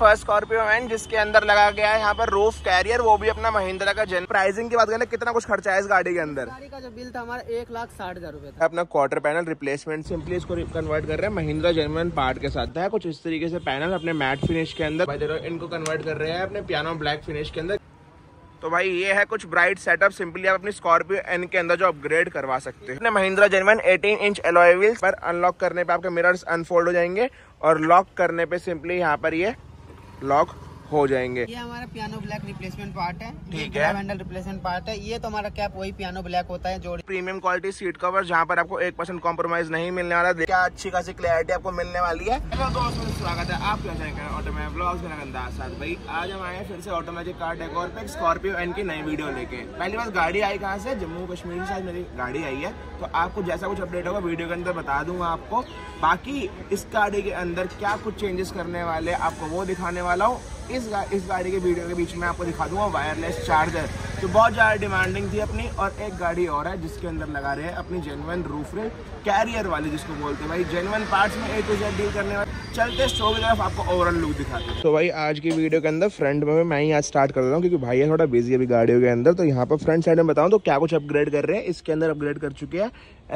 First Scorpio N जिसके अंदर लगा गया है यहाँ पर रूफ कैरियर, वो भी अपना महिंद्रा का। जन प्राइसिंग की बात करें कितना कुछ खर्चा है इस गाड़ी के अंदर? गाड़ी का जो बिल था हमारा 1,60,000 रुपए था। अपना क्वार्टर पैनल रिप्लेसमेंट सिंपली इसको कन्वर्ट कर रहे हैं महिंद्रा जेन्युइन पार्ट के साथ है कुछ इस तरीके से पैनल अपने मैट फिनिश के अंदर, इनको कन्वर्ट कर रहे हैं अपने पियानो ब्लैक फिनिश के अंदर। तो भाई ये है कुछ ब्राइट सेटअप सिंपली आप अपनी स्कॉर्पियो एन के अंदर जो अपग्रेड करवा सकते हैं। Mahindra genuine 18 inch alloy wheels पर अनलॉक करने पे आपके मिरर्स अनफोल्ड हो जाएंगे और लॉक करने पे सिंपली यहाँ पर ये लॉक हो जाएंगे। ये हमारा पियानो ब्लैक रिप्लेसमेंट पार्ट है, ठीक है, हैंडल रिप्लेसमेंट पार्ट है। ये तो हमारा कैप वही पियानो ब्लैक होता है जो प्रीमियम क्वालिटी सीट कवर, जहाँ पर आपको 1% कॉम्प्रोमाइज नहीं मिलने वाला। क्या अच्छी खासी क्लैरिटी आपको मिलने वाली है। स्वागत है आपका ऑटोमैटिक ब्लॉग्स में अंदाज साथ। भाई आज हम आए हैं फिर से ऑटोमेटिक कार डेकोर पे स्कॉर्पियो एन की नई वीडियो लेके। पहली बार गाड़ी आई कहाँ से? जम्मू कश्मीर से आज मेरी गाड़ी आई है, तो आपको जैसा कुछ अपडेट होगा वीडियो के अंदर बता दूंगा आपको। बाकी इस गाड़ी के अंदर क्या कुछ चेंजेस करने वाले आपको वो दिखाने वाला हूँ। इस गाड़ी के वीडियो के बीच में आपको दिखा दूंगा वायरलेस चार्जर, तो बहुत ज़्यादा डिमांडिंग थी अपनी। और एक गाड़ी और है जिसके अंदर लगा रहे हैं अपनी जेन्युइन रूफ रेल कैरियर वाली, जिसको बोलते हैं भाई जेन्युइन पार्ट्स में A to Z डील करने वाले। चलते शो की तरफ आपको ओवरऑल लुक दिखाते हैं। तो भाई आज की वीडियो के अंदर फ्रंट में मैं ही आज स्टार्ट कर रहा हूँ क्योंकि भाई थोड़ा बिजी है अभी गाड़ियों के अंदर। तो यहाँ पर फ्रंट साइड में बताऊँ तो क्या कुछ अपग्रेड कर रहे हैं। इसके अंदर अपग्रेड कर चुके हैं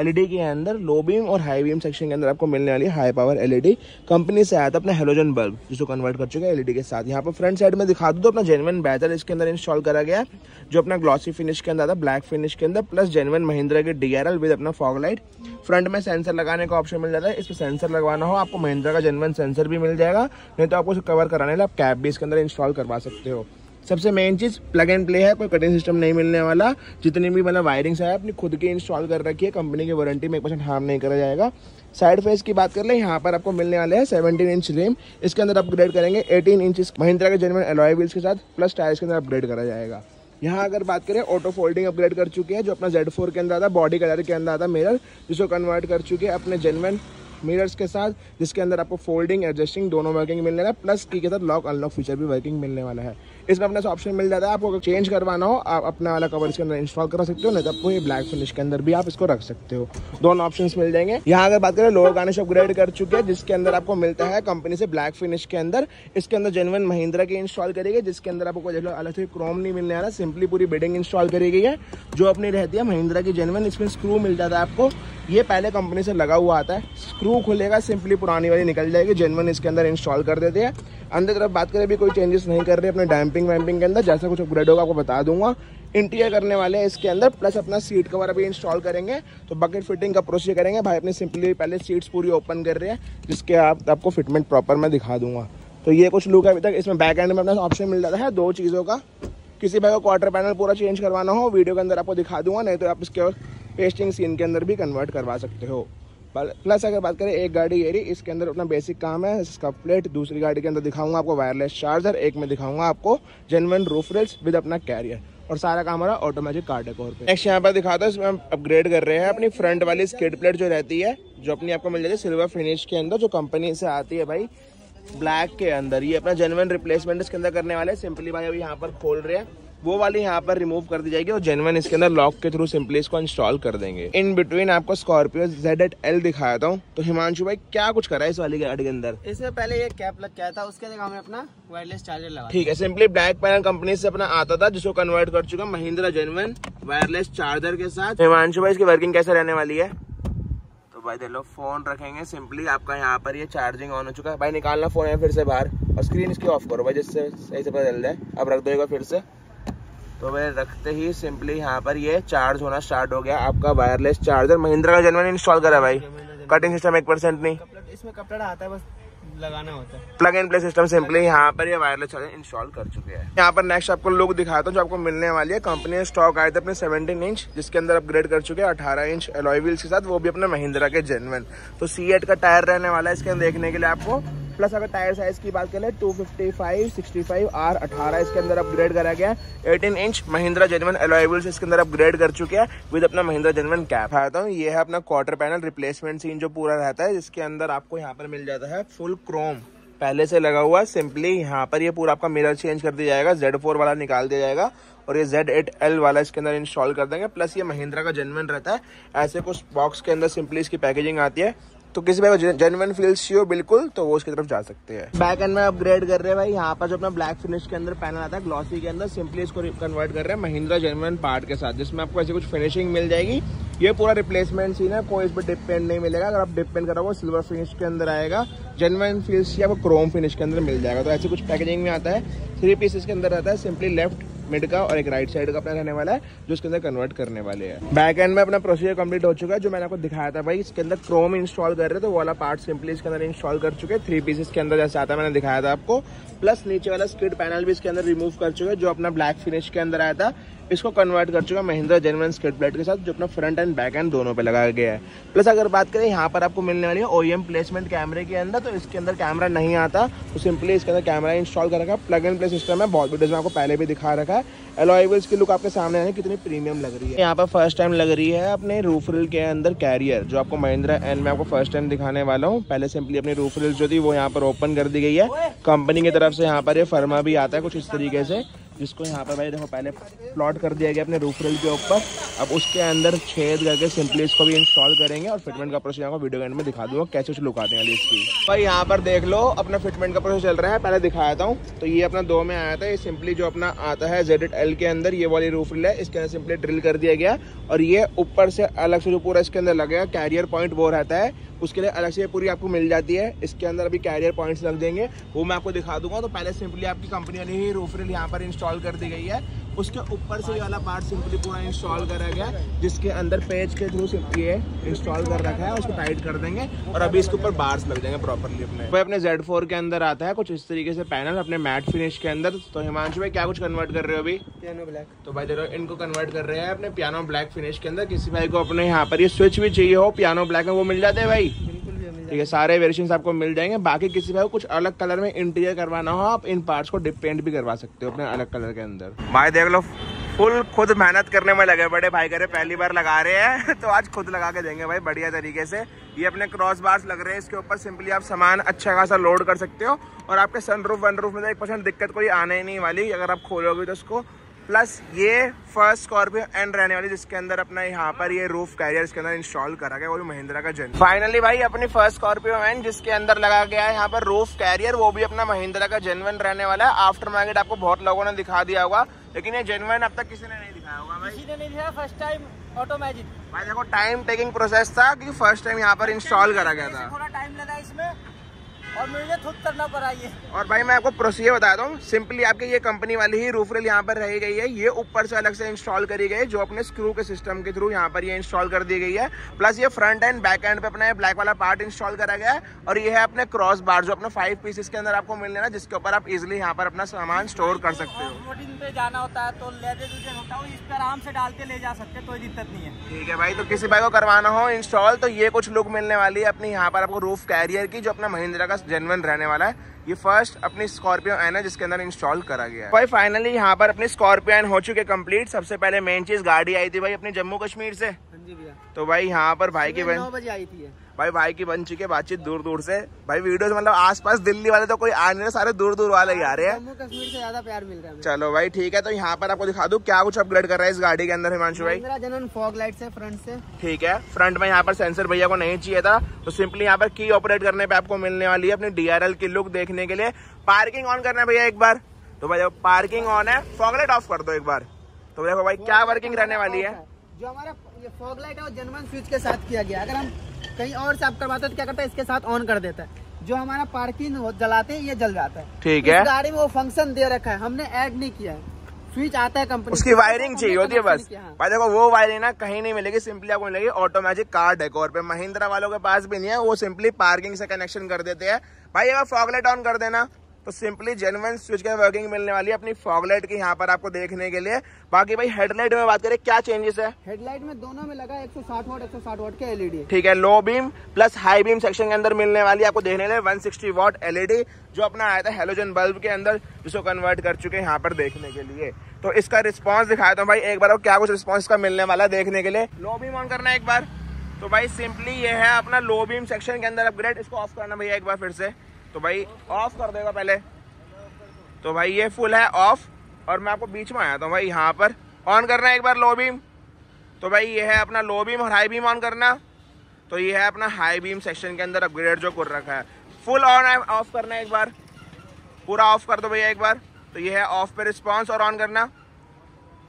LED के अंदर, लो बीम और हाई बीम सेक्शन के अंदर आपको मिलने वाली हाई पावर LED। कंपनी से आया था अपना हेलोजन बल्ब जिसको कन्वर्ट कर चुके हैं LED के साथ। यहाँ पर फ्रंट साइड में दिखा दूँ तो अपना जेन्युइन बैटर इसके अंदर इंस्टॉल करा गया जो अपना ग्लॉसी फिनिश के अंदर था ब्लैक फिनिश के अंदर, प्लस जेन्युइन महिंद्रा के DRL विद अपना फॉग लाइट। फ्रंट में सेंसर लगाने का ऑप्शन मिल जाता है, इस पर सेंसर लगवाना हो आपको महिंद्रा का जेन्युइन सेंसर भी मिल जाएगा, नहीं तो आपको उसे कवर कराने के लिए आप कैप भी इसके अंदर इंस्टॉल करवा सकते हो। सबसे मेन चीज़ प्लग एंड प्ले है, कोई कटिंग सिस्टम नहीं मिलने वाला। जितनी भी मतलब वायरिंग्स है अपनी खुद की इंस्टॉल कर रखी है, कंपनी की वारंटी में 1% हार्म नहीं करा जाएगा। साइड फेस की बात कर ले, यहाँ पर आपको मिलने वाले हैं 17 इंच रिम, इसके अंदर अपग्रेड करेंगे 18 इंच महिंद्रा के जेन्युइन एलॉय व्हील्स के साथ, प्लस टायर्स के अंदर अपग्रेड करा जाएगा। यहाँ अगर बात करें ऑटो फोल्डिंग अपग्रेड कर चुके हैं जो अपना Z4 के अंदर आता, बॉडी कलर के अंदर आता मिरर, जिसको कन्वर्ट कर चुके हैं अपने जेन्युइन मिरर्स के साथ, जिसके अंदर आपको फोल्डिंग एडजस्टिंग दोनों वर्किंग मिलने वाला है, प्लस की के साथ लॉक अनलॉक फीचर भी वर्किंग मिलने वाला है। इसमें अपना ऑप्शन मिल जाता है, आपको अगर चेंज करवाना हो आप अपना वाला कवर इसके अंदर इंस्टॉल कर सकते हो, नहीं तो आपको ये ब्लैक फिनिश के अंदर भी आप इसको रख सकते हो, दोनों ऑप्शंस मिल जाएंगे। यहाँ अगर बात करें लोअर गार्निश अपग्रेड कर चुके हैं जिसके अंदर आपको मिलता है कंपनी से ब्लैक फिनिश के अंदर, इसके अंदर जेन्युइन महिंद्रा के इंस्टॉल करेगी जिसके अंदर आपको अलग से क्रोम नहीं मिलने वाला, सिंपली पूरी बेडिंग इंस्टॉल करी गई है जो अपनी रहती है महिंद्रा की जेन्युइन। इसमें स्क्रू मिल जाता है आपको, ये पहले कंपनी से लगा हुआ आता है, स्क्रू खुलेगा सिंपली पुरानी वाली निकल जाएगी, जेन्युइन इसके अंदर इंस्टॉल कर देते हैं। अंदर तरफ बात करें भी कोई चेंजेस नहीं कर रहे अपने डैम्पिंग वैम्पिंग के अंदर, जैसा कुछ अपग्रेड होगा आपको बता दूंगा। इंटीरियर करने वाले हैं इसके अंदर, प्लस अपना सीट कवर अभी इंस्टॉल करेंगे तो बकेट फिटिंग का प्रोसीजर करेंगे भाई अपने, सिंपली पहले सीट्स पूरी ओपन कर रहे हैं जिसके आपको फिटमेंट प्रॉपर मैं दिखा दूंगा। तो ये कुछ लुक है अभी तक। इसमें बैक एंड में अपना ऑप्शन मिल जाता है दो चीज़ों का, किसी भाई को क्वार्टर पैनल पूरा चेंज करवाना हो वीडियो के अंदर आपको दिखा दूंगा, नहीं तो आप इसके और पेस्टिंग सीन के अंदर भी कन्वर्ट करवा सकते हो। प्लस अगर बात करें एक गाड़ी ये रही, इसके अंदर अपना बेसिक काम है इसका प्लेट, दूसरी गाड़ी के अंदर दिखाऊंगा आपको वायरलेस चार्जर, एक में दिखाऊंगा आपको जेन्युइन रूफ रेल्स विद अपना कैरियर, और सारा काम हमारा ऑटोमेटिक कार डेकोर पे। नेक्स्ट यहाँ पर दिखाता हूँ, इसमें हम अपग्रेड कर रहे हैं अपनी फ्रंट वाली स्किड प्लेट जो रहती है, जो अपनी आपको मिल जाती है सिल्वर फिनिश के अंदर जो कंपनी से आती है भाई ब्लैक के अंदर, ये अपना जेन्युइन रिप्लेसमेंट इसके अंदर करने वाले। सिंपली भाई अभी यहाँ पर खोल रहे हैं, वो वाली यहाँ पर रिमूव कर दी जाएगी और जेन्युइन इसके अंदर लॉक के थ्रू सिंपली इसको इंस्टॉल कर देंगे। इन बिटवीन आपको स्कॉर्पियो Z8L दिखाया था, तो हिमांशु भाई क्या कुछ करा है इस वाली गाड़ी के अंदर? इसमें पहले ये कैप लग गया था, उसके जगह हमने अपना वायरलेस चार्जर लगा, ठीक है, सिंपली ब्लैक पैनल कंपनी से अपना आता था जिसको कन्वर्ट कर चुका महिंद्रा जेन्युइन वायरलेस चार्जर के साथ। हिमांशु भाई इसकी वर्किंग कैसे रहने वाली है? तो भाई देखो फोन रखेंगे सिंपली आपका यहाँ पर ये चार्जिंग ऑन हो चुका है, भाई निकालना फोन है फिर से बाहर और स्क्रीन इसकी ऑफ करो भाई जिससे सही से पता चल जाए। अब रख दो फिर से, तो भाई रखते ही सिंपली यहाँ पर ये चार्ज होना स्टार्ट हो गया आपका वायरलेस चार्जर। महिंद्रा का जेन्युइन इंस्टॉल करा भाई, कटिंग सिस्टम 1% नहीं, इसमें कपड़ा आता है बस लगाना होता है। Plug and play system simply यहाँ पर ये वायरलेस चार्जर इंस्टॉल कर चुके हैं। यहाँ पर नेक्स्ट आपको लुक दिखाता हूँ जो आपको मिलने वाली है। कंपनी ने स्टॉक आए थे अपने 17 इंच जिसके अंदर अपग्रेड कर चुके हैं 18 इंच एलॉय व्हील्स के साथ, वो भी अपने महिंद्रा के जेन्युइन। तो C8 का टायर रहने वाला है इसके अंदर देखने के लिए आपको। प्लस अगर टायर साइज की बात करें 255/65R18 इसके अंदर अपग्रेड करा गया है। 18 inch Mahindra genuine alloy wheels इसके अंदर अपग्रेड कर चुके हैं विद अपना महिंद्रा जेन्युइन कैप आता हूँ। ये है अपना क्वार्टर पैनल रिप्लेसमेंट सीन जो पूरा रहता है, जिसके अंदर आपको यहाँ पर मिल जाता है फुल क्रोम पहले से लगा हुआ। सिंपली यहाँ पर ये पूरा आपका मिरर चेंज कर दिया जाएगा, Z4 वाला निकाल दिया जाएगा और ये Z8L वाला इसके अंदर इंस्टॉल कर देंगे। प्लस ये महिंद्रा का जेन्युइन रहता है, ऐसे कुछ बॉक्स के अंदर सिंपली इसकी पैकेजिंग आती है तो किसी भाई को जेन्युइन फील्स हो बिल्कुल तो वो उसकी तरफ जा सकते हैं। बैक एंड में अपग्रेड कर रहे हैं भाई, यहाँ पर जो अपना ब्लैक फिनिश के अंदर पैनल आता है ग्लॉसी के अंदर, सिंपली इसको कन्वर्ट कर रहे हैं महिंद्रा जेन्युइन पार्ट के साथ, जिसमें आपको ऐसी कुछ फिनिशिंग मिल जाएगी। ये पूरा रिप्लेसमेंट सीन है, कोई इस पर डिप पेंट नहीं मिलेगा। अगर आप डिप पेंट करोगे सिल्वर फिनिश के अंदर आएगा, जेन्युइन फील्स आपको क्रोम फिनिश के अंदर मिल जाएगा। तो ऐसी कुछ पैकेजिंग में आता है, 3 पीसेस के अंदर आता है, सिंपली लेफ्ट मिड का और एक राइट साइड का अपना रहने वाला है जो इसके अंदर कन्वर्ट करने वाले हैं। बैक एंड में अपना प्रोसीजर कंप्लीट हो चुका है, जो मैंने आपको दिखाया था भाई इसके अंदर क्रोम इंस्टॉल कर रहे हैं, तो वो वाला पार्ट सिंपली इसके अंदर इंस्टॉल कर चुके हैं 3 पीसेस के अंदर, जैसे आता है मैंने दिखाया था आपको। प्लस नीचे वाला स्किड पैनल भी इसके अंदर रिमूव कर चुके हैं, जो अपना ब्लैक फिनिश के अंदर आया था इसको कन्वर्ट कर चुका है महिंद्रा जेन्युइन स्किड प्लेट के साथ, जो अपना फ्रंट एंड बैक एंड दोनों पे लगाया गया है। प्लस अगर बात करें यहाँ पर आपको मिलने वाली है OEM प्लेसमेंट कैमरे के अंदर, तो इसके अंदर कैमरा नहीं आता, तो सिंपली इसके अंदर कैमरा इंस्टॉल कर रखा है। प्लग एंड प्ले सिस्टम है, बहुत वीडियोज में आपको पहले भी दिखा रखा है। अलॉय व्हील्स की लुक आपके सामने आने कितनी प्रीमियम लग रही है, यहाँ पर फर्स्ट टाइम लग रही है अपने रूफ रिल के अंदर कैरियर, जो आपको महिंद्रा एन में आपको फर्स्ट टाइम दिखाने वाला हूँ। पहले सिंपली अपनी रूफ रिल जो थी वो यहाँ पर ओपन कर दी गई है, कंपनी की तरफ से यहाँ पर ये फर्मा भी आता है कुछ इस तरीके से, जिसको यहाँ पर भाई देखो पहले प्लॉट कर दिया गया अपने रूफ रेल के ऊपर। अब उसके अंदर छेद करके सिंपली इसको भी इंस्टॉल करेंगे और फिटमेंट का प्रोसेस आपको वीडियो एंड में दिखा दूंगा कैसे कुछ लुक आते हैं इसकी। भाई यहाँ पर देख लो अपना फिटमेंट का प्रोसेस चल रहा है, पहले दिखाया था हूँ। तो ये अपना 2 में आया था, ये सिंपली जो अपना आता है Z8L के अंदर ये वाली रूफ रेल है, इसके अंदर सिंपली ड्रिल कर दिया गया और ये ऊपर से अलग से जो पूरा इसके अंदर लगेगा कैरियर पॉइंट वो रहता है, उसके लिए अलग से पूरी आपको मिल जाती है। इसके अंदर अभी कैरियर पॉइंट्स लग देंगे, वो मैं आपको दिखा दूंगा। तो पहले सिंपली आपकी कंपनी वाली ही रूफ रेल यहाँ पर इंस्टॉल कर दी गई है, उसके ऊपर से ये वाला पार्ट सिंपली पूरा इंस्टॉल करा गया, जिसके अंदर पेज के थ्रू सिंपली ये इंस्टॉल कर रखा है, उसको टाइट कर देंगे और अभी इसके ऊपर बार्स लग जाएंगे प्रॉपरली। अपने भाई अपने Z4 के अंदर आता है कुछ इस तरीके से पैनल अपने मैट फिनिश के अंदर। तो हिमांशु भाई क्या कुछ कन्वर्ट कर रहे हो अभी? Piano black. तो भाई देखो इनको कन्वर्ट कर रहे हैं अपने पियानो ब्लैक फिनिश के अंदर। किसी भाई को अपने यहाँ पर ये स्विच भी चाहिए हो पियानो ब्लैक में, वो मिल जाते हैं भाई, ठीक है, सारे वेरिएशन आपको मिल जाएंगे। बाकी किसी भाई को कुछ अलग कलर में इंटीरियर करवाना हो, आप इन पार्ट्स को डिप पेंट भी करवा सकते हो अपने अलग कलर के अंदर। भाई देख लो फुल खुद मेहनत करने में लगे बड़े भाई, करे पहली बार लगा रहे हैं तो आज खुद लगा के देंगे भाई बढ़िया तरीके से। ये अपने क्रॉस बार्स लग रहे हैं, इसके ऊपर सिंपली आप सामान अच्छा खासा लोड कर सकते हो और आपके सनरूफ वनरूफ में तो 1% दिक्कत कोई आने ही नहीं वाली अगर आप खोलोगे तो उसको। प्लस ये फर्स्ट स्कॉर्पियो एन रहने वाली, जिसके अंदर अपना यहाँ पर ये रूफ कैरियर इसके अंदर इंस्टॉल करा गया, वो भी महिंद्रा का जेन्युइन। फाइनली भाई अपनी फर्स्ट स्कॉर्पियो एन जिसके अंदर लगा गया है यहाँ पर रूफ कैरियर, वो भी अपना महिंद्रा का जेन्युइन रहने वाला है। आफ्टर मार्केट आपको बहुत लोगों ने दिखा दिया होगा, लेकिन ये जेन्युइन अब तक किसी ने नहीं दिखाया होगा भाई, किसी ने नहीं दिखाया। फर्स्ट टाइम ऑटोमैटिक भाई, देखो टाइम टेकिंग प्रोसेस था क्योंकि फर्स्ट टाइम यहाँ पर इंस्टॉल करा गया था, थोड़ा टाइम लगा इसमें और मुझे खुद करना पड़ा ये। और भाई मैं आपको प्रोसीजर बता दूं, सिंपली आपके ये कंपनी वाली ही रूफ रेल यहाँ पर रह गई है, ये ऊपर से अलग से इंस्टॉल करी गई है, जो अपने स्क्रू के सिस्टम के थ्रू यहाँ पर ये इंस्टॉल कर दी गई है। प्लस ये फ्रंट एंड बैक एंड पे अपना ब्लैक वाला पार्ट इंस्टॉल करा गया है और ये है अपने क्रॉस बार, जो अपने 5 पीसेस के अंदर आपको मिलने ना, जिसके ऊपर आप इजिली यहाँ पर अपना सामान स्टोर कर सकते हो। पे जाना होता है तो लेदर होता है, इस पर आराम से डाल के ले जा सकते, कोई दिक्कत नहीं है, ठीक है भाई। तो किसी भाई को करवाना हो इंस्टॉल तो ये कुछ लुक मिलने वाली है अपनी यहाँ पर आपको रूफ कैरियर की, जो अपना महिंद्रा का जेन्युइन रहने वाला है। ये फर्स्ट अपनी स्कॉर्पियो एन है जिसके अंदर इंस्टॉल करा गया है। भाई फाइनली यहाँ पर अपनी स्कॉर्पियो एन हो चुके कंप्लीट। सबसे पहले मेन चीज गाड़ी आई थी भाई अपने जम्मू कश्मीर से, तो भाई यहाँ पर भाई की 9 बजे आई थी भाई की बन चुकी है बातचीत दूर दूर से भाई, वीडियोस मतलब आसपास दिल्ली वाले तो कोई आ नहीं रहे, सारे दूर दूर वाले ही आ रहे हैं, जम्मू कश्मीर से ज्यादा प्यार मिल रहा है। चलो भाई ठीक है, तो यहाँ पर आपको दिखा दूं क्या कुछ अपग्रेड कर रहा है इस गाड़ी के अंदर हिमांशु भाई। जेन्युइन फॉग लाइट्स है फ्रंट से, ठीक है, फ्रंट में यहाँ पर सेंसर भैया को नहीं चाहिए था, तो सिंपली यहाँ पर की ऑपरेट करने पे आपको मिलने वाली है अपनी DRL की लुक देखने के लिए। पार्किंग ऑन करना है भैया एक बार, तो भाई पार्किंग ऑन है, फॉग लाइट ऑफ कर दो एक बार, तो देखो भाई क्या वर्किंग रहने वाली है। जो हमारा ये फॉग लाइट है वो जेन्युइन स्विच के साथ किया गया, अगर हम कहीं और से आप करवाते तो क्या करता है इसके साथ ऑन कर देता है, जो हमारा पार्किंग जलाते हैं ये जल जाता है, ठीक है। गाड़ी में वो फंक्शन दे रखा है, हमने ऐड नहीं किया है, स्विच आता है कंपनी, उसकी वायरिंग चाहिए होती है बस। भाई देखो वो वायरिंग ना कहीं नहीं मिलेगी, सिंपली आपको मिलेगी ऑटोमेटिक कार डेकोर पे, महिंद्रा वालों के पास भी नहीं है, वो सिंपली पार्किंग से कनेक्शन कर देते हैं। भाई अगर फॉग लाइट ऑन कर देना तो सिंपली जेन्युइन स्विच की वर्किंग मिलने वाली है अपनी फॉगलाइट की यहाँ पर आपको देखने के लिए। बाकी भाई हेडलाइट में बात करें क्या चेंजेस है? हेडलाइट में दोनों में लगा 160 वाट 160 वाट के LED, ठीक है, low beam plus high beam section के अंदर मिलने वाली है आपको देखने के लिए 160 वाट LED, जो अपना आया था हेलोजन बल्ब के अंदर, जिसको कन्वर्ट कर चुके हैं यहाँ पर देखने के लिए। तो इसका रिस्पॉन्स दिखाता हूँ भाई एक बार, और क्या कुछ रिस्पॉन्स का मिलने वाला देखने के लिए। लो बीम ऑन करना है एक बार, तो भाई सिंपली ये है अपना लो बीम सेक्शन के अंदर अपग्रेड, इसको ऑफ करना भैया एक बार फिर से, तो भाई ऑफ कर देगा पहले, तो भाई ये फुल है ऑफ, और मैं आपको बीच में आया था भाई यहाँ पर। ऑन करना है एक बार लो बीम, तो भाई ये है अपना लो बीम और हाई बीम ऑन करना, तो ये है अपना हाई बीम सेक्शन के अंदर अपग्रेड जो कर रखा है। फुल ऑन ऑफ करना है एक बार, पूरा ऑफ कर दो भैया एक बार। तो ये है ऑफ पे रिस्पॉन्स और ऑन करना।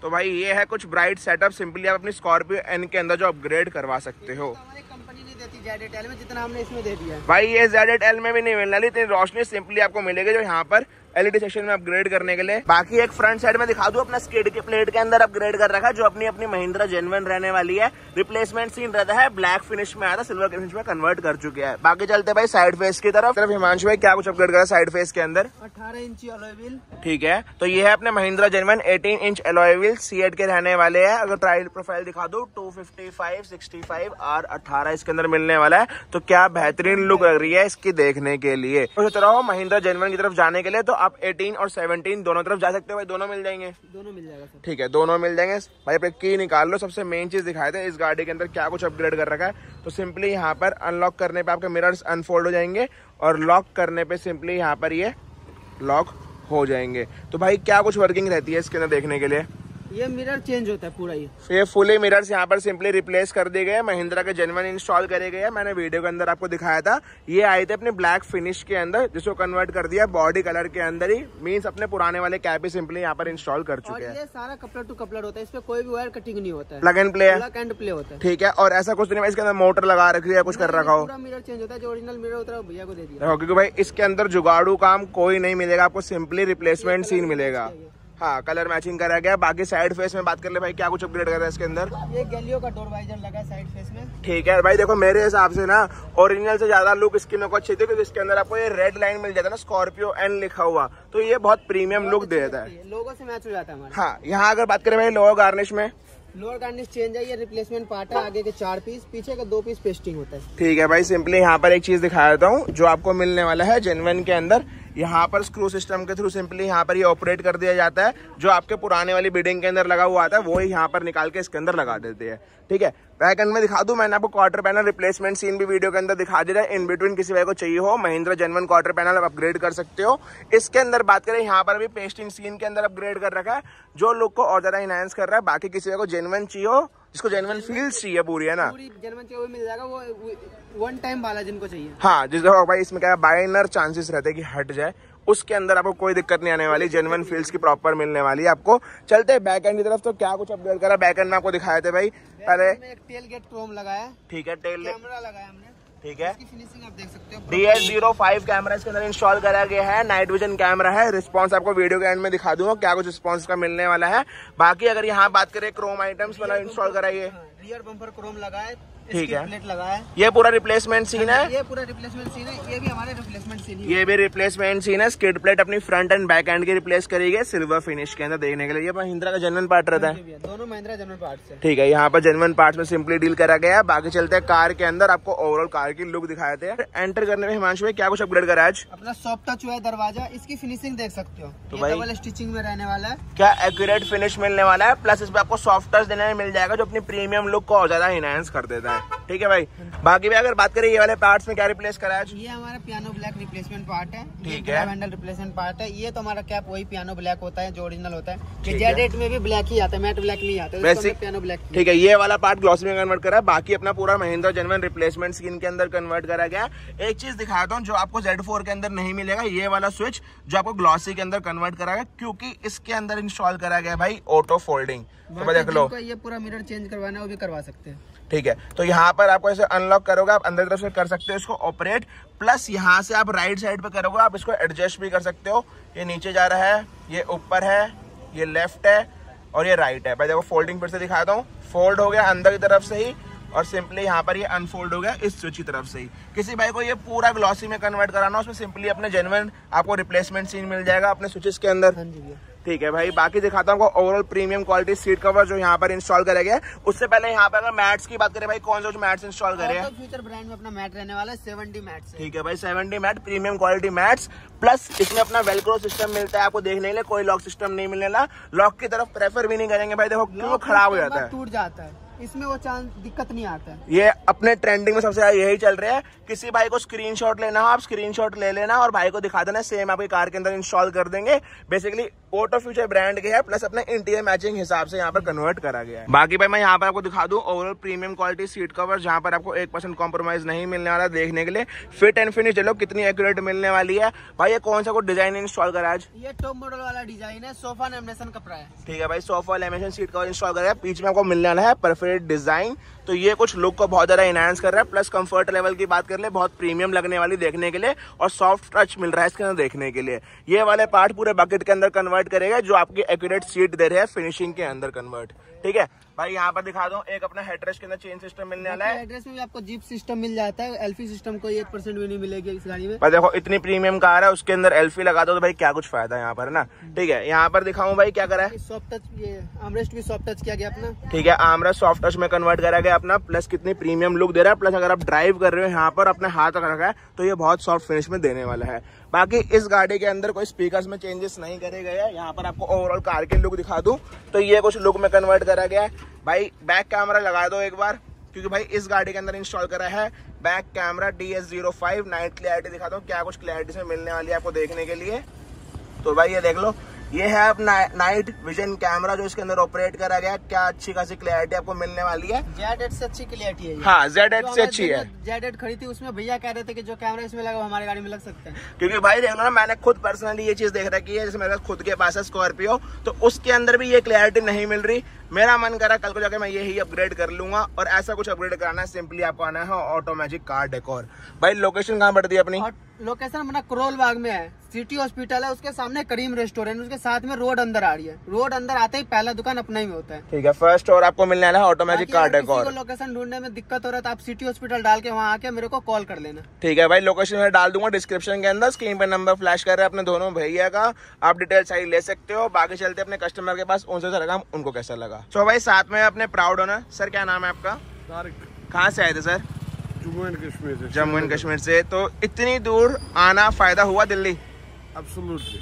तो भाई ये है कुछ ब्राइट सेटअप, सिंपली आप अपनी स्कॉर्पियो एन के अंदर जो अपग्रेड करवा सकते हो। कंपनी नहीं देती Z8L में जितना हमने इसमें दे दिया है। भाई ये Z8L में भी नहीं मिलने वाली, इतनी रोशनी सिंपली आपको मिलेगी जो यहाँ पर LED सेक्शन में अपग्रेड करने के लिए। बाकी एक फ्रंट साइड में दिखा दूं, अपना स्किड की प्लेट के अंदर अपग्रेड कर रखा है जो अपनी अपनी महिंद्रा जेन्युइन रहने वाली है। रिप्लेसमेंट सीन रहता है, ब्लैक फिनिश में आया था, सिल्वर फिनिश में कन्वर्ट कर चुके हैं। बाकी चलते भाई साइड फेस की तरफ। हिमांशु भाई क्या कुछ अपग्रेड करा साइड फेस के अंदर? 18 इंची अलॉय व्हील। ठीक है, तो ये है अपने Mahindra genuine 18 inch alloy wheel, C8 के रहने वाले है। अगर ट्रायल प्रोफाइल दिखा दो 255/65 R18 इसके अंदर मिलने वाला है। तो क्या बेहतरीन लुक लग रही है इसकी देखने के लिए। महिंद्रा जेन्युइन की तरफ जाने के लिए तो आप 18 और 17 दोनों तरफ जा सकते हो भाई, दोनों मिल जाएंगे। दोनों मिल जाएगा सर। ठीक है, दोनों मिल जाएंगे भाई। अपने की निकाल लो, सबसे मेन चीज दिखाए थे इस गाड़ी के अंदर क्या कुछ अपग्रेड कर रखा है। तो सिंपली यहाँ पर अनलॉक करने पे आपके मिरर्स अनफोल्ड हो जाएंगे और लॉक करने पे सिंपली यहाँ पर ये लॉक हो जाएंगे। तो भाई क्या कुछ वर्किंग रहती है इसके अंदर देखने के लिए? ये मिरर चेंज होता है पूरा, ये फुली मिरर्स यहाँ पर सिंपली रिप्लेस कर दिए गए। महिंद्रा के जेन्युइन इंस्टॉल करे गए हैं, मैंने वीडियो के अंदर आपको दिखाया था। ये आए थे अपने ब्लैक फिनिश के अंदर जिसको कन्वर्ट कर दिया बॉडी कलर के अंदर ही, मींस अपने पुराने वाले कैप ही सिंपली यहाँ पर इंस्टॉल कर चुके हैं। ये सारा कपलर टू कपलर होता है, इसमें कोई भी वायर कटिंग नहीं होता है, प्लग एंड प्ले है, प्लग एंड प्ले होता है। ठीक है, और ऐसा कुछ नहीं इसके अंदर मोटर लगा रखी है, कुछ कर रखा हो। मिरर चेंज होता है, जो ओरिजिनल मिरर होता है भैया को दे दिया, क्योंकि भाई इसके अंदर जुगाड़ू काम कोई नहीं मिलेगा आपको, सिंपली रिप्लेसमेंट सीन मिलेगा। हाँ, कलर मैचिंग करा गया। बाकी साइड फेस में बात कर ले भाई, क्या कुछ अपग्रेड कर रहा है इसके अंदर? ये गलियों का डोर वाइजर लगा साइड फेस में। ठीक है भाई, देखो मेरे हिसाब से ना ओरिजिनल से ज्यादा लुक इसकी मेरे को अच्छी थी, क्योंकि इसके अंदर आपको ये रेड लाइन मिल जाता है ना, स्कॉर्पियो एन लिखा हुआ, तो ये बहुत प्रीमियम लुक दे देता है, लोगों से मैच हो जाता है। हाँ, यहाँ अगर बात करें भाई लोअर गार्निश में, लोअर गार्निश चेंज है, ये रिप्लेसमेंट पार्ट है, आगे के 4 पीस, पीछे का 2 पीस पेस्टिंग होता है। ठीक है भाई, सिंपली यहाँ पर एक चीज दिखा देता हूँ जो आपको मिलने वाला है जेन्युइन के अंदर। यहाँ पर स्क्रू सिस्टम के थ्रू सिंपली यहाँ पर ये ऑपरेट कर दिया जाता है, जो आपके पुराने वाली बिल्डिंग के अंदर लगा हुआ आता है वो ही यहाँ पर निकाल के इसके अंदर लगा देते हैं। ठीक है, बैक एंड में दिखा दूं, मैंने आपको क्वार्टर पैनल रिप्लेसमेंट सीन भी वीडियो के अंदर दिखा दे रहा है। इन बिटवीन किसी भाई को चाहिए हो महिंद्रा जेन्युइन क्वार्टर पैनल आप अपग्रेड कर सकते हो। इसके अंदर बात करें, यहाँ पर भी पेस्टिंग सीन के अंदर अपग्रेड कर रखा है जो लुक को और ज्यादा इनहांस कर रहा है। बाकी किसी भाई को जेन्युइन चाहिए हो, जिसको जेन्युइन फील्स चाहिए पूरी, है ना, जेन्युइन चाहिए वो मिल जाएगा, वो वन टाइम वाला जिनको चाहिए। हाँ, जिसको भाई इसमें क्या है बाइनर चांसेस रहते हैं कि हट जाए, उसके अंदर आपको कोई दिक्कत नहीं आने वाली, जेन्युइन फील्स की प्रॉपर मिलने वाली है आपको। चलते हैं बैक एंड की तरफ। तो क्या कुछ अपग्रेड करा बैक एंड में आपको दिखाए थे भाई? पहले टेल गेट क्रोम लगाया। ठीक है, टेल कैमरा लगाया हमने। ठीक है, इसकी फिनिशिंग आप देख सकते हो। DS05 कैमरा इसके अंदर इंस्टॉल करा गया है, नाइट विजन कैमरा है। रिस्पांस आपको वीडियो के एंड में दिखा दूंगा क्या कुछ रिस्पांस का मिलने वाला है। बाकी अगर यहाँ बात करें क्रोम आइटम्स वाला इंस्टॉल कराइए, रियर बम्पर क्रोम लगाए। ठीक है, प्लेट लगा है। ये पूरा रिप्लेसमेंट सीन है, ये पूरा रिप्लेसमेंट सीन है, ये भी हमारे रिप्लेसमेंट सीन है, ये भी रिप्लेसमेंट सीन है। स्किड प्लेट अपनी फ्रंट एंड बैक एंड की रिप्लेस करी गई सिल्वर फिनिश के अंदर देखने के लिए। ये महिंद्रा का जेन्युइन पार्ट रहता है, दोनों महिंद्रा जेन्युइन पार्ट्स है। ठीक है, यहाँ पर जेन्युइन पार्ट्स में सिंपली डील करा गया है। बाकी चलते हैं कार के अंदर, आपको ओवरऑल कार की लुक दिखाए थे। एंटर करने में हिमांशु भाई क्या कुछ अपग्रेड करा आज? अपना सॉफ्ट टच हुआ है दरवाजा, इसकी फिनिशिंग देख सकते हो, तो डबल स्टिचिंग में रहने वाला है, क्या एक्यूरेट फिनिश मिलने वाला है, प्लस इसमें आपको सॉफ्ट टच देने मिल जाएगा जो अपनी प्रीमियम लुक को और ज्यादा एनहांस कर देता है। ठीक है भाई, बाकी भी अगर बात करें ये वाले पार्ट्स में क्या रिप्लेस करा है? ये हमारा पियानो ब्लैक रिप्लेसमेंट पार्ट है। ठीक है, हैंडल रिप्लेसमेंट पार्ट है। ये तो हमारा कैप वही पियानो ब्लैक होता है जो ओरिजिनल होता है, Z8 में भी ब्लैक ही आता है, मैट ब्लैक नहीं आता है, उसको पियानो ब्लैक। ठीक है, ये वाला पार्ट ग्लॉसी में कन्वर्ट करा है। बाकी अपना पूरा महिंद्रा जेन्युइन रिप्लेसमेंट स्किन के अंदर कन्वर्ट करा गया। एक चीज दिखाता हूँ जो आपको Z4 के अंदर नहीं मिलेगा, ये वाला स्विच जो आपको ग्लॉसी के अंदर कन्वर्ट करा गया, क्योंकि इसके अंदर इंस्टॉल करा गया भाई ऑटो फोल्डिंग। देख लो, ये पूरा मिरर चेंज करवाना है वो भी करवा सकते हैं। ठीक है, तो यहाँ पर आपको ऐसे अनलॉक करोगे, आप अंदर तरफ से कर सकते हो इसको ऑपरेट, प्लस यहाँ से आप राइट साइड पे करोगे आप इसको एडजस्ट भी कर सकते हो। ये नीचे जा रहा है, ये ऊपर है, ये लेफ्ट है और ये राइट है। भाई देखो फोल्डिंग फिर से दिखाता हूँ, फोल्ड हो गया अंदर की तरफ से ही और सिंपली यहाँ पर ये अनफोल्ड हो गया इस स्विच की तरफ से ही। किसी भाई को ये पूरा ग्लॉसी में कन्वर्ट कराना, उसमें सिंपली अपने जेन्युइन आपको रिप्लेसमेंट सीन मिल जाएगा अपने स्विचेस के अंदर। ठीक है भाई, बाकी दिखाता हूँ overall premium quality seat cover जो यहाँ पर इंस्टॉल करे गए। उससे पहले यहाँ पर अगर मैट्स की बात करें भाई, कौन सा मैट्स इंस्टॉल करे हैं? फ्यूचर ब्रांड में अपना मैट रहने वाला है 70 मैट्स। ठीक है भाई, 70 mat premium quality mats, plus इसमें अपना वेलक्रो सिस्टम मिलता है आपको देखने के लिए, कोई लॉक सिस्टम नहीं मिलने वाला, लॉक की तरफ प्रेफर भी नहीं करेंगे भाई, देखो क्यों खराब हो जाता है, टूट जाता है, इसमें वो चांस दिक्कत नहीं आता है। ये अपने ट्रेंडिंग में सबसे ज्यादा यही चल रहा है, किसी भाई को स्क्रीनशॉट लेना हो आप स्क्रीनशॉट ले लेना और भाई को दिखा देना, सेम आपकी कार के अंदर इंस्टॉल कर देंगे। बेसिकली ऑटो फ्यूचर ब्रांड के है, प्लस अपने इंटीरियर मैचिंग हिसाब से यहाँ पर कन्वर्ट करा गया है। बाकी भाई मैं यहाँ पर आपको दिखा दूँ overall premium quality seat cover, जहाँ पर आपको 1% कॉम्प्रोमाइज नहीं मिलने वाला। देखने के लिए फिट एंड फिनिश चलो कितनी एक्यूरेट मिलने वाली है। भाई ये कौन सा को डिजाइन इंस्टॉल करा आज? ये टॉप मॉडल वाला डिजाइन है, सोफा लेमिनेशन कपड़ा है। ठीक है भाई, sofa lamination seat cover install करा है, बीच में आपको मिलने वाला है परफेक्ट डिजाइन। तो ये कुछ लुक को बहुत ज्यादा एनहांस कर रहा है, प्लस कंफर्ट लेवल की बात कर ले बहुत प्रीमियम लगने वाली देखने के लिए, और सॉफ्ट टच मिल रहा है इसके अंदर देखने के लिए। ये वाले पार्ट पूरे बकेट के अंदर कन्वर्ट करेगा, जो आपकी एक्यूरेट सीट दे रहे हैं फिनिशिंग के अंदर कन्वर्ट। ठीक है भाई, यहाँ पर दिखा दो एक अपना हेडरेस्ट के अंदर चेन सिस्टम मिलने वाला है। हेडरेस्ट में भी आपको जीप सिस्टम मिल जाता है, एल्फी सिस्टम को 1% भी नहीं मिलेगी इस गाड़ी में। पर देखो इतनी प्रीमियम कार है, उसके अंदर एल्फी लगा दो तो भाई क्या कुछ फायदा है यहाँ पर ना। ठीक है, यहाँ पर दिखाऊं भाई क्या करा है? सॉफ्ट टच, ये आर्मरेस्ट भी सॉफ्ट टच किया गया अपना। ठीक है, आर्मरेस्ट सॉफ्ट टच में कन्वर्ट करा गया अपना, प्लस कितनी प्रीमियम लुक दे रहा है। प्लस अगर आप ड्राइव कर रहे हो यहाँ पर अपने हाथ रखा है तो ये बहुत सॉफ्ट फिनिश में देने वाला है। बाकी इस गाड़ी के अंदर कोई स्पीकर्स में चेंजेस नहीं करे गए हैं। यहाँ पर आपको ओवरऑल कार के लुक दिखा दूं तो ये कुछ लुक में कन्वर्ट करा गया है। भाई बैक कैमरा लगा दो एक बार, क्योंकि भाई इस गाड़ी के अंदर इंस्टॉल करा है back camera DS05। Night clarity दिखा दो क्या कुछ क्लैरिटी से मिलने वाली है आपको देखने के लिए। तो भाई ये देख लो, ये है अपना नाइट विजन कैमरा जो इसके अंदर ऑपरेट करा गया। क्या अच्छी खासी क्लैरिटी आपको मिलने वाली है, Z8 से अच्छी क्लैरिटी है। हाँ Z8 से अच्छी है। Z8 खरीदी उसमें भैया कह रहे थे कि जो कैमरा इसमें लगा वो हमारी गाड़ी में लग सकता है, क्योंकि भाई देखो ना मैंने खुद पर्सनली ये चीज देख रखी है। जैसे मेरे खुद के पास है स्कॉर्पियो, तो उसके अंदर भी ये क्लैरिटी नहीं मिल रही। मेरा मन करा कल को जाके मैं यही अपग्रेड कर लूंगा, और ऐसा कुछ अपग्रेड कराना है सिंपली आपको आना है ऑटोमेटिक कार डेकोर। भाई लोकेशन कहाँ पड़ती है अपनी? लोकेशन हमारा करोलबाग में है, सिटी हॉस्पिटल है, उसके सामने करीम रेस्टोरेंट, उसके साथ में रोड अंदर आ रही है। रोड अंदर आते ही पहला दुकान अपना ही में होता है। ठीक है, फर्स्ट और आपको मिलने वाला है ऑटोमेटिक कार डेकोर। लोकेशन ढूंढने में दिक्कत हो रहा है तो आप सिटी हॉस्पिटल डाल के वहाँ आके मेरे को कॉल कर लेना। ठीक है भाई, लोकेशन मैं डाल दूंगा डिस्क्रिप्शन के अंदर, स्क्रीन पर नंबर फ्लैश कर रहे हैं अपने दोनों भैया का, आप डिटेल सारी ले सकते हो। बाकी चलते अपने कस्टमर के पास, उनसे लगा उनको कैसा लगा। सो भाई साथ में अपने प्राउड ओनर, सर क्या नाम है आपका? कहाँ से आए थे सर? जम्मू एंड कश्मीर से। जम्मू एंड कश्मीर से, तो इतनी दूर आना फायदा हुआ दिल्ली? एब्सोल्युटली।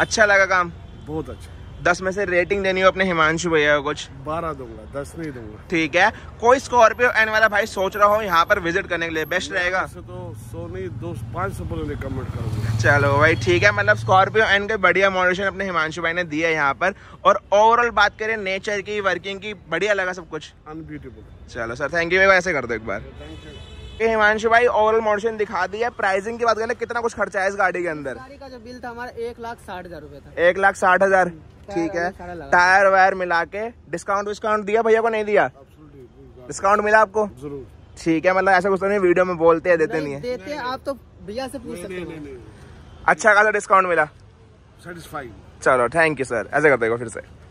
अच्छा लगा काम? बहुत अच्छा। 10 में से रेटिंग देनी हो अपने हिमांशु भैया को कुछ? 12 दूंगा, 10 नहीं दूंगा। ठीक है, कोई स्कॉर्पियो एन वाला भाई सोच रहा हो यहाँ पर विजिट करने के लिए बेस्ट रहेगा? तो 100 नहीं 250 बोलोगे कमेंट करोगे। चलो भाई ठीक है, मतलब स्कॉर्पियो एन के बढ़िया मॉडरेशन अपने हिमांशु भाई ने दिया है यहाँ पर। और ओवरऑल बात करें नेचर की, वर्किंग की, बढ़िया लगा सब कुछ, अनब्यूटिफुल। चलो सर थैंक यू, ऐसे कर दो एक बार। थैंक यू हिमांशु भाई, ओवरऑल मॉडरेशन दिखा दिया। प्राइसिंग की बात करें कितना कुछ खर्चा है इस गाड़ी के अंदर? गाड़ी का जो बिल था हमारा 1,60,000 रुपए था। 1,60,000, ठीक है। टायर वायर मिला के डिस्काउंट विस्काउंट दिया भैया को? नहीं दिया। डिस्काउंट मिला आपको? जरूर। ठीक है, मतलब ऐसा कुछ तो नहीं वीडियो में बोलते है देते नहीं है, आप तो भैया से पूछ सकते हैं। अच्छा खासा डिस्काउंट मिला, सेटिस्फाइड। चलो थैंक यू सर, ऐसे कर देगा फिर से।